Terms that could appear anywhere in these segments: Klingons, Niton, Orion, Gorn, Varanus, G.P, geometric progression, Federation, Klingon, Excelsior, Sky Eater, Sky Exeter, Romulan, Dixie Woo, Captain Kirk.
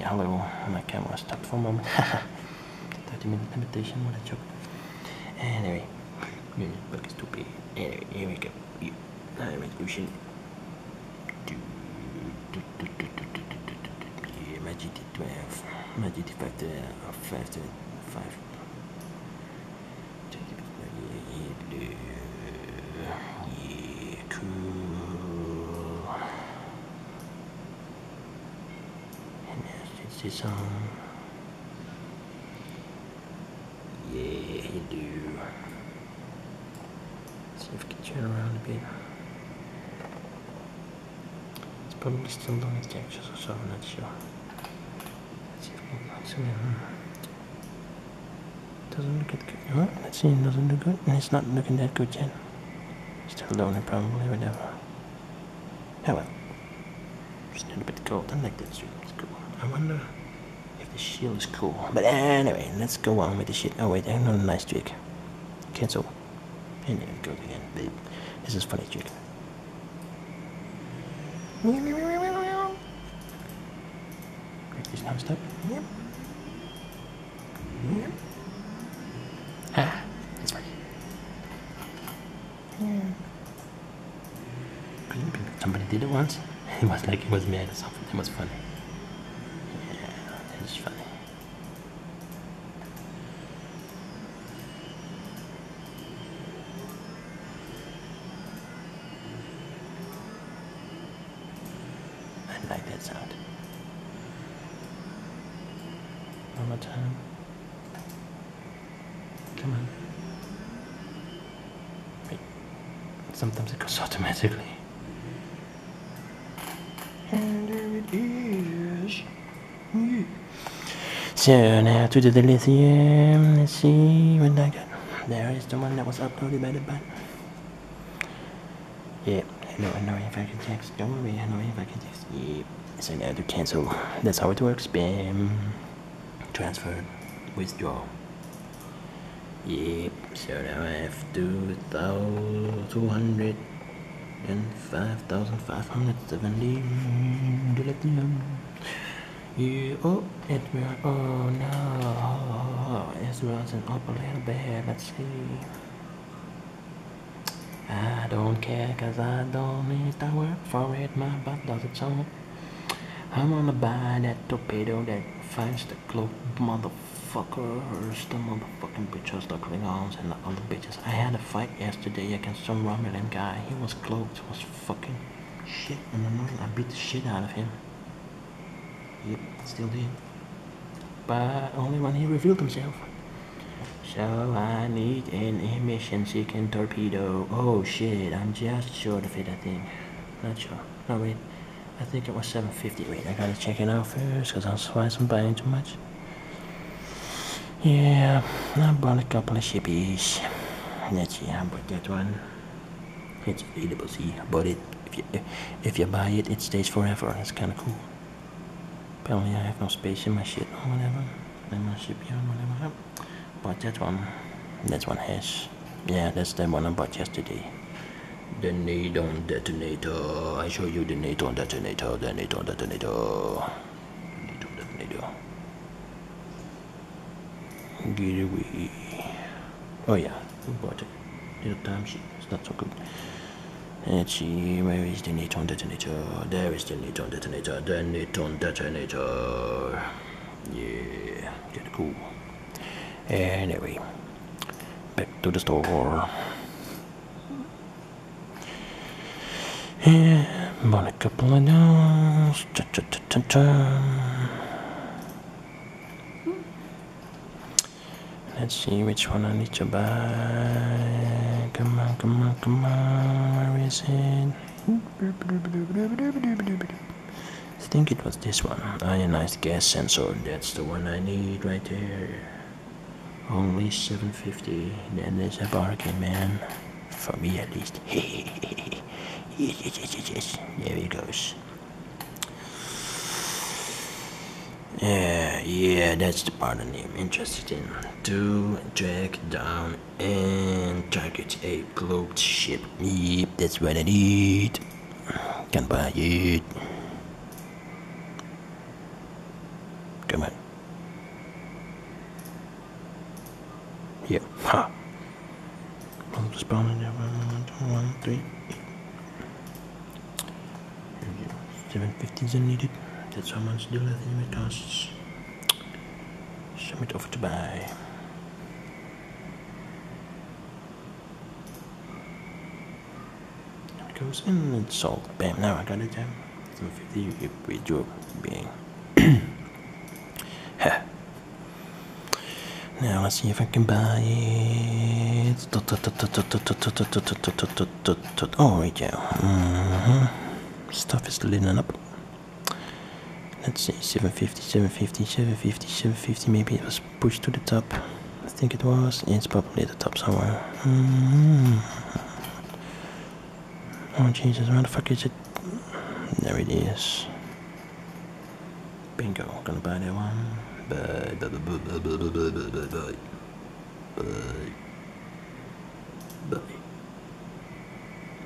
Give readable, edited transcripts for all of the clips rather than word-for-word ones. hello, my camera stopped for a moment. 30-minute limitation, what a joke. Anyway, book is too big. Anyway, here we go. High resolution. My GT5 to 5 to 5. Yeah, cool. And that's this song. Yeah, you do. See if we can turn around a bit. It's probably still long as the actions or so, I'm not sure. Let's see if we can like zoom in. Doesn't look that good. Huh? Let's see, it doesn't look good. And it's not looking that good yet. Still lonely, probably, whatever. Oh well. It's a little bit cold. I like that street. It's cool. I wonder if the shield is cool. But anyway, let's go on with the shit. Oh wait, I know a nice trick. Cancel. And there we go again. This is a funny trick. Break this non-stop. Yep. Yep. Ha! That's funny. Yeah. Somebody did it once. It was like he was mad or something. It was funny. Yeah, that is funny. I like that sound. One more time. Come on. Sometimes it goes automatically. And there it is. Yeah. So now to the lithium. Let's see what I got. There is the one that was uploaded by the bot. Yeah, I know if I can text. Don't worry, I know if I can text. Yeah. So now to cancel. That's how it works. Bam. Transfer. Withdraw. Yep, so now I have 2,205,570 lithium. Yeah, oh, it will, oh no, it wasn't up a little bit, let's see. I don't care, cause I don't need to work for it, my butt does its own. I'm gonna buy that torpedo that finds the globe, motherfuckers, the motherfucking bitches, the Klingons, and the other bitches. I had a fight yesterday against some Romulan guy. He was cloaked, was fucking shit in the morning. I beat the shit out of him. Yep, still did. But only when he revealed himself. So I need an emission-seeking torpedo. Oh shit, I'm just short of it, I think. Not sure. No, wait. I think it was 750. Wait, I gotta check it out first, because otherwise I'm buying too much. Yeah, I bought a couple of shippies. Let's see, I bought that one. It's available, see, I bought it. If you buy it, it stays forever. It's kind of cool. Apparently I have no space in my shit or whatever. In my shipyard or whatever. Bought that one. That one has. Yeah, that's the one I bought yesterday. The Niton detonator. I show you the Niton detonator. The Niton detonator. Get away. Oh yeah, who bought it? Little time sheet, it's not so good. Let's see, where is the Niton detonator? There is the Niton detonator, the Niton detonator. Yeah, get cool. Anyway, back to the store. Yeah, bought a couple of those. Ta ta ta ta ta. Let's see which one I need to buy. Come on, come on, come on. Where is it? I think it was this one. Ionized gas sensor. That's the one I need right there. Only 750. That is a bargain, man. For me at least. Yes. There it goes. Yeah, that's the part I'm interested in. To track down and target a cloaked ship. Yep, that's what I need. Can buy it. document. Yeah, huh. Here we go. 750s are needed. That's how much the unit costs. Submit offer to buy. There it goes, and it's all bam. Now I got it. 750, you get a job being. Now let's see if I can buy it. Oh, right, yeah. Stuff is lining up. Let's see, 750, 750, 750, 750. Maybe it was pushed to the top. I think it was. It's probably at the top somewhere. Oh Jesus, where the fuck is it? There it is. Bingo, I'm gonna buy that one. Bye.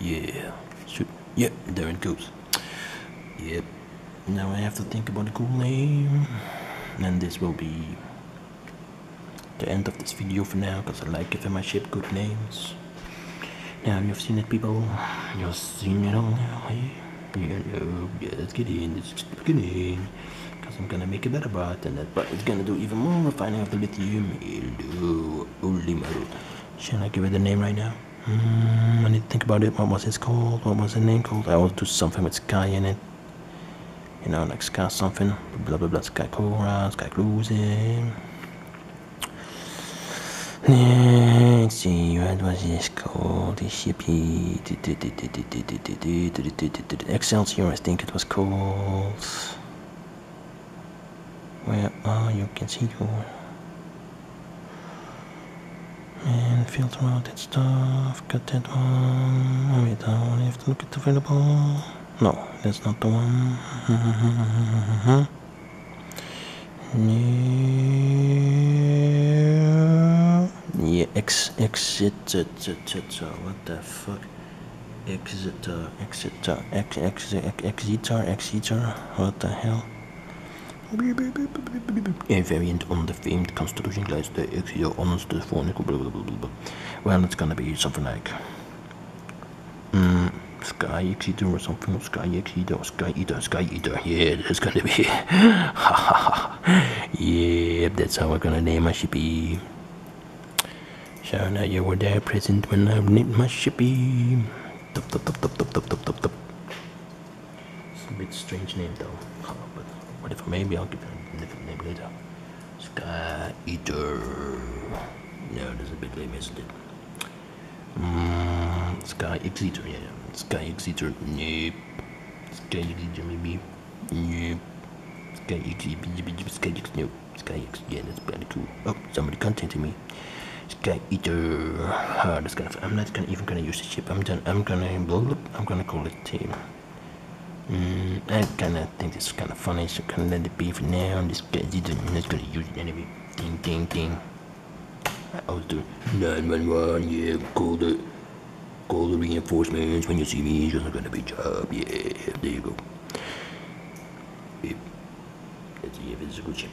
Yeah. Shoot. Yep, yeah, there it goes. Yep. Now I have to think about a cool name. And this will be the end of this video for now, because I like giving my ship good names. Now you've seen it, people. You've seen it all now. Yeah, let's get in. Let's get in. I'm gonna make a better bot, and that bot is gonna do even more refining of the lithium. Shall I give it a name right now? I need to think about it. What was it called? What was the name called? I will do something with Sky in it. You know, like Sky something. Blah blah blah. Sky Cora, Sky Cruising. Let's see, what was this called? The shippy. Excelsior, I think it was called. Where are you? Can see you. And filter out that stuff. Cut that one. Oh, wait, I only have to look at available. No, that's not the one. Yeah. Yeah, Exeter. What the fuck? Exeter. What the hell? A variant on the famed construction class, the Excelsior honors the phonic blah blah blah blah. Well, it's gonna be something like Sky Exeter or something. Sky Exeter or Sky Eater. Sky Eater. Yeah, that's gonna be. Yeah, that's how I'm gonna name my shippy. So now you were there present when I named my shippy. Top. It's a bit strange name though. Whatever, maybe I'll give it a different name later. Sky Eater. No, that's a bit lame, isn't it? Sky Exeter, yeah. Sky Exeter, nope. Sky Exeter, maybe. Nope. Sky Exeter, nope. Sky Exeter, yeah, that's pretty cool. Oh, somebody contacted me. Sky Eater. Oh, that's kind of. I'm not gonna, even gonna use the ship. I'm done. I'm gonna call it team. I kinda think it's kinda funny, so kinda let it be for now. And this guy didn't, I'm not gonna use it anyway. Ding. I was doing 911, yeah, call the reinforcements when you see me, it's just gonna be job, yeah, there you go. Let's see if it's a good ship.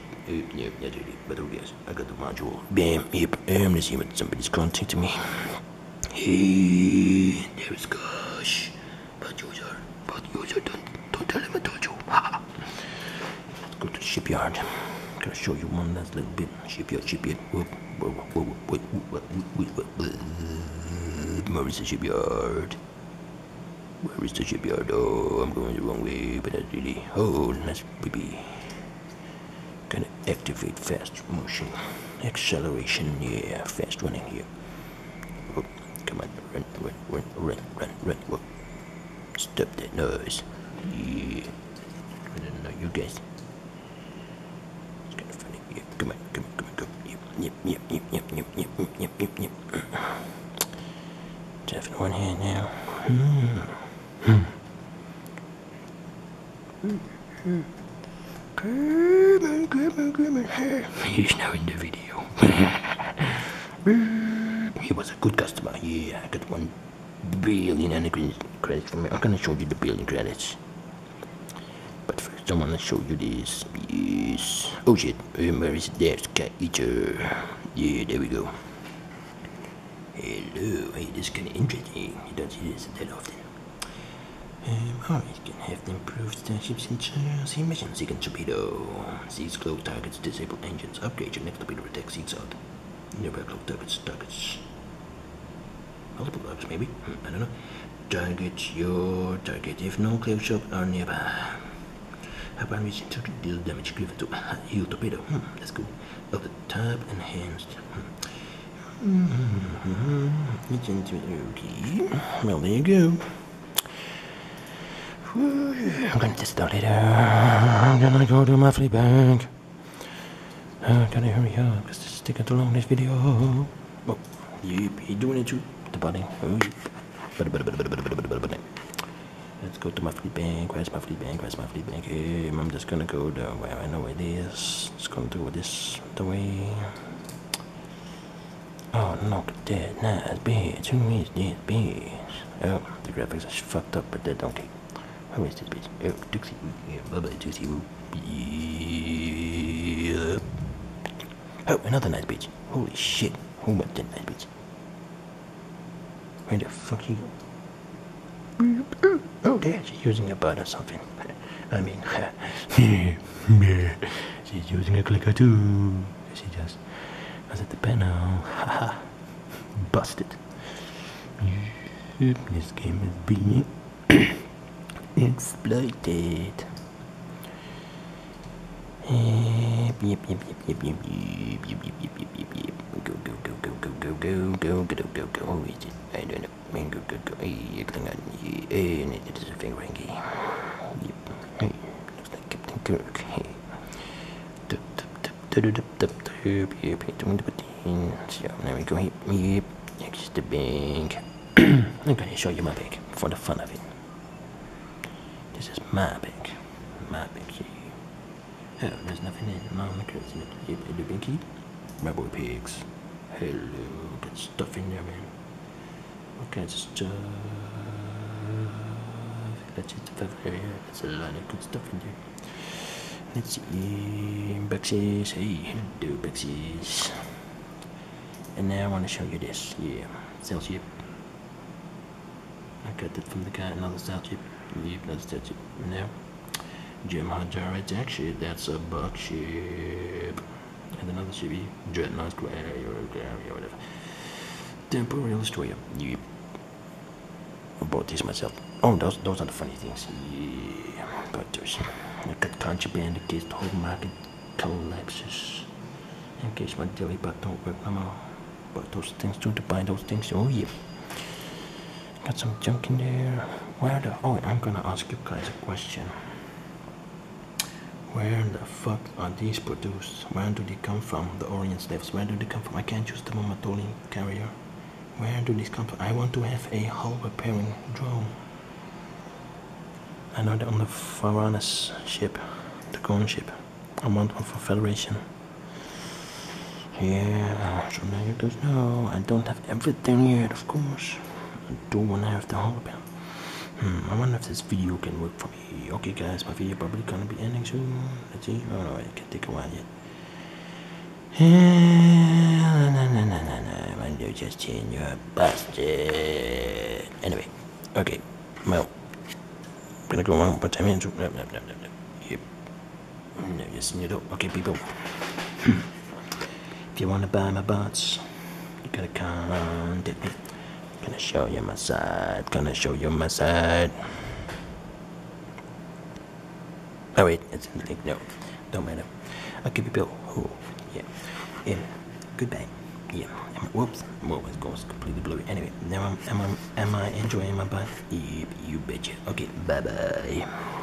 Yeah, that's it, but oh yes, I got the module. Bam, yep, let's see what somebody's contacting me. Hey, there is gosh. Don't tell him I told you. Let's go to the shipyard. I'm gonna show you one last little bit. Shipyard. Where is the shipyard? Oh, I'm going the wrong way, but that's really. Oh, nice baby. Gonna activate fast motion. Acceleration, yeah, fast running here. Oh, come on, run. Stop that noise. Yeah. I don't know, you guys. It's kind of funny. Yeah, come on. Yep. Definitely one here now. Come on. He's now in the video. He was a good customer. Yeah, I got 1 billion credits from me. I'm gonna show you the billion credits. But first I wanna show you this. Yes. Oh shit, where is that Sky Eater? Yeah, there we go. Hello, hey, this is kinda interesting. You don't see this that often. Alright, can have the improved starships and chairs. Imagine second torpedo. Seize cloaked targets, disable engines, upgrade your next torpedo attack, seats out. Nearby cloaked targets. Multiple targets, maybe? I don't know. Target your target if no cloak shop are nearby. Upon reaching target, deal damage given to a heal torpedo. That's cool. Of the type enhanced. Well, there you go. I'm gonna test it out later. I'm gonna go to my flea bank. I'm gonna hurry up because this is taking too long, this video. Oh, yep, he's doing it too. The body. Oh, yep. Let's go to my flea bank. Where's my flea bank? Where's my flea bank? Hey, I'm just gonna go the way I know it is. Just gonna do this the way. Oh, look at that nice bitch. Who is this bitch? Oh, the graphics are fucked up, but that's okay. Who is this bitch? Oh, Dixie Woo. Yeah, bye bye, Dixie Woo. Yeah. Oh, another nice bitch. Holy shit. Who was that nice bitch? Where the fuck you go? Oh, there, she's using a bot or something. I mean, she's using a clicker too. She just. I was at the panel, haha, busted. This game is being exploited. Go, who is it? I don't know. Go, hey, Klingon, hey, this is a thing, Ranky. Hey, looks like Captain Kirk, hey. So now we go here. Next the bank. I'm gonna show you my bank for the fun of it. This is my bank. My bank here. Oh, there's nothing in my currency. Yep, the bank here. My boy pigs. Hello, got stuff in there, man. What kinds of stuff? That's just the area. That's a lot of good stuff in there. Let's see, boxes, hey, do boxes. And now I want to show you this, yeah, sail ship. I got that from the guy, another sail ship, yep, another sail ship. Now, gem hunter attack ship, that's a bug ship. And another ship, dreadnought, or whatever. Temporal destroyer, yep. I bought this myself. Oh, those are the funny things, yeah, but those. I got contraband against the whole market collapses. In case my deli bot don't work no more. But those things too, to buy those things. Oh yeah. Got some junk in there. Where the... Oh, I'm gonna ask you guys a question. Where the fuck are these produced? Where do they come from? The Orion slaves, where do they come from? I can't use the Momatolin carrier. Where do these come from? I want to have a hull repairing drone. I know they're on the Varanus ship, the Gorn ship. I want one for Federation. Yeah, so now you don't know. I don't have everything yet, of course. I do want to have the whole band. I wonder if this video can work for me. Okay guys, my video probably gonna be ending soon. Let's see. Oh no, it can take a while yet. And you just change your bastard. Anyway, okay, well. I'm gonna go on, but I'm into. No. Yep. No, yes, you do. Okay, people. If you wanna buy my bots, you gotta contact me. Gonna show you my side. Gonna show you my side. Oh wait, it's in the link. No, don't matter. Okay, people. Oh, yeah. Yeah. Goodbye. Yeah. Whoops. Whoa, it goes completely blurry. Anyway, now am I enjoying my bath? Yep, you betcha. Okay, bye bye.